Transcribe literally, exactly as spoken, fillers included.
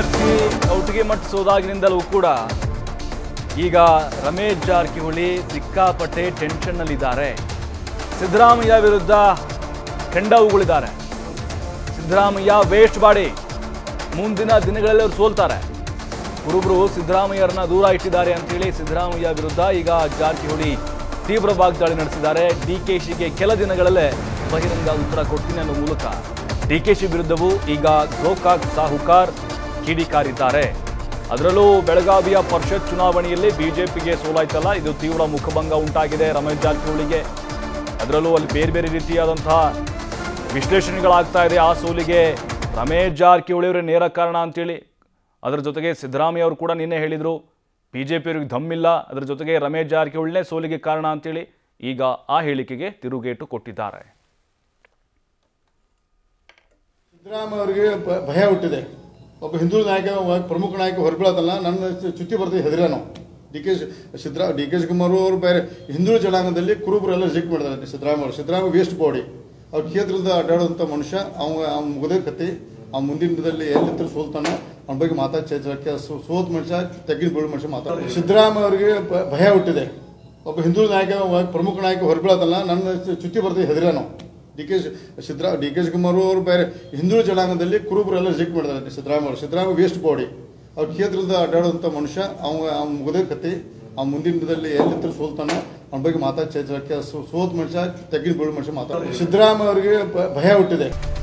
ಅಭ್ಯರ್ಥಿ ಔಟಿಗೆ ಮಟ್ ಸೋದಾಗಿನಿಂದಲೂ ಕೂಡ ಈಗ ರಮೇಶ್ ಜಾರಕಿಹೊಳಿ ಸಿಕ್ಕಾಪಟ್ಟೆ ಟೆನ್ಷನ್ನಲ್ಲಿದ್ದಾರೆ. ಸಿದ್ದರಾಮಯ್ಯ ವಿರುದ್ಧ ಕೆಂಡ ಉಗುಳಿದ್ದಾರೆ. ಸಿದ್ದರಾಮಯ್ಯ ವೇಸ್ಟ್ ಬಾಡಿ, ಮುಂದಿನ ದಿನಗಳಲ್ಲಿ ಅವರು ಸೋಲ್ತಾರೆ. ಗುರುಬ್ರು ಸಿದ್ದರಾಮಯ್ಯರನ್ನ ದೂರ ಇಟ್ಟಿದ್ದಾರೆ ಅಂತೇಳಿ ಸಿದ್ದರಾಮಯ್ಯ ವಿರುದ್ಧ ಈಗ ಜಾರಕಿಹೊಳಿ ತೀವ್ರ ವಾಗ್ದಾಳಿ ನಡೆಸಿದ್ದಾರೆ. ಡಿಕೆಶಿಗೆ ಕೆಲ ದಿನಗಳಲ್ಲೇ ಬಹಿರಂಗ ಉತ್ತರ ಕೊಡ್ತೀನಿ ಅನ್ನೋ ಮೂಲಕ ಡಿಕೆಶಿ ವಿರುದ್ಧವೂ ಈಗ ಗೋಕಾಕ್ ಸಾಹುಕಾರ್ ಕಿಡಿಕಾರಿದ್ದಾರೆ. ಅದರಲ್ಲೂ ಬೆಳಗಾವಿಯ ಪರಿಷತ್ ಚುನಾವಣೆಯಲ್ಲಿ ಬಿಜೆಪಿಗೆ ಸೋಲಾಯ್ತಲ್ಲ, ಇದು ತೀವ್ರ ಮುಖಭಂಗ ಉಂಟಾಗಿದೆ ರಮೇಶ್ ಜಾರಕಿಹೊಳಿಗೆ. ಅದರಲ್ಲೂ ಅಲ್ಲಿ ಬೇರೆ ಬೇರೆ ರೀತಿಯಾದಂತಹ ವಿಶ್ಲೇಷಣೆಗಳಾಗ್ತಾ ಇದೆ. ಆ ಸೋಲಿಗೆ ರಮೇಶ್ ಜಾರಕಿಹೊಳಿ ಅವರೇ ನೇರ ಕಾರಣ ಅಂತೇಳಿ. ಅದರ ಜೊತೆಗೆ ಸಿದ್ದರಾಮಯ್ಯ ಅವರು ಕೂಡ ನಿನ್ನೆ ಹೇಳಿದರು ಬಿಜೆಪಿ ಅವರಿಗೆ ದಮ್ಮಿಲ್ಲ, ಅದರ ಜೊತೆಗೆ ರಮೇಶ್ ಜಾರಕಿಹೊಳಿನೇ ಸೋಲಿಗೆ ಕಾರಣ ಅಂತೇಳಿ ಈಗ ಆ ಹೇಳಿಕೆಗೆ ತಿರುಗೇಟು ಕೊಟ್ಟಿದ್ದಾರೆ. ಸಿದ್ದರಾಮಯ್ಯ ಅವರಿಗೆ ಭಯ ಹುಟ್ಟಿದೆ. ಒಬ್ಬ ಹಿಂದೂ ನಾಯಕ ಪ್ರಮುಖ ನಾಯಕ ಹೊರಬೀಳೋದಲ್ಲ, ನನ್ನ ಚ್ಯುತಿ ಬರ್ತೀವಿ ಹೆದರೇನೋ. ಡಿ ಕೆ ಸಿದ್ದರಾ ಡಿ ಕೆ ಶಿವಕುಮಾರ್ ಅವರು ಬೇರೆ ಹಿಂದೂ ಜನಾಂಗದಲ್ಲಿ ಕುರುಬರೆಲ್ಲ ರಿಜೆಕ್ಟ್ ಮಾಡಿದ್ದಾರೆ ಸಿದ್ದರಾಮಯ್ಯ ಅವರು. ಸಿದ್ದರಾಮಯ್ಯ ವೇಸ್ಟ್ ಬಾಡಿ, ಅವ್ರ ಕ್ಷೇತ್ರದಿಂದ ಅಡ್ಡಾಡುವಂಥ ಮನುಷ್ಯ. ಅವ್ನು ಅವ್ನು ಮುಗದೇ ಕತ್ತಿ, ಅವ್ನು ಮುಂದಿನ ದಿನದಲ್ಲಿ ಎಲ್ಲಿಂದ ಸೋಲ್ತಾನೋ ಅವ್ನ ಬಗ್ಗೆ ಮಾತಾಡ್ಸೋಕ್ಕೆ ಸೋತ ಮನುಷ್ಯ, ತೆಗ್ಗಿನ ಬೀಳು ಮನುಷ್ಯ ಮಾತಾಡ್ತಾರೆ. ಸಿದ್ದರಾಮಯ್ಯ ಅವರಿಗೆ ಭಯ ಹುಟ್ಟಿದೆ. ಒಬ್ಬ ಹಿಂದೂ ನಾಯಕ ಪ್ರಮುಖ ನಾಯಕ ಹೊರಬೀಳೋದಲ್ಲ, ನನ್ನ ಚ್ಯುತಿ ಬರ್ತೀವಿ ಹೆದರೇನೋ. ಡಿ ಕೆ ಸಿದ್ದರಾ ಡಿ ಕೆ ಶಿವಕುಮಾರ್ ಅವರು ಬೇರೆ ಹಿಂದೂ ಜನಾಂಗದಲ್ಲಿ ಕುರುಬರೆಲ್ಲ ರಿಜೆಕ್ಟ್ ಮಾಡಿದ್ದಾರೆ ಸಿದ್ದರಾಮಯ್ಯ ಅವರು. ಸಿದ್ದರಾಮಯ್ಯ ವೇಸ್ಟ್ ಬಾಡಿ, ಅವ್ರ ಕ್ಷೇತ್ರದಿಂದ ಅಡ್ಡಾಡುವಂಥ ಮನುಷ್ಯ. ಅವ್ನು ಅವ್ನು ಮುಗದೇ ಕತ್ತಿ, ಅವ್ನು ಮುಂದಿನ ದಿನದಲ್ಲಿ ಎಲ್ಲಿಂದ ಸೋಲ್ತಾನೋ ಅವ್ನ ಬಗ್ಗೆ ಮಾತಾಡ್ಸೋಕ್ಕೆ ಸೋತ ಮನುಷ್ಯ, ತೆಗ್ಗಿನ ಬೀಳು ಮನುಷ್ಯ ಮಾತಾಡ್ತಾರೆ. ಸಿದ್ದರಾಮಯ್ಯ ಅವರಿಗೆ ಭಯ ಹುಟ್ಟಿದೆ.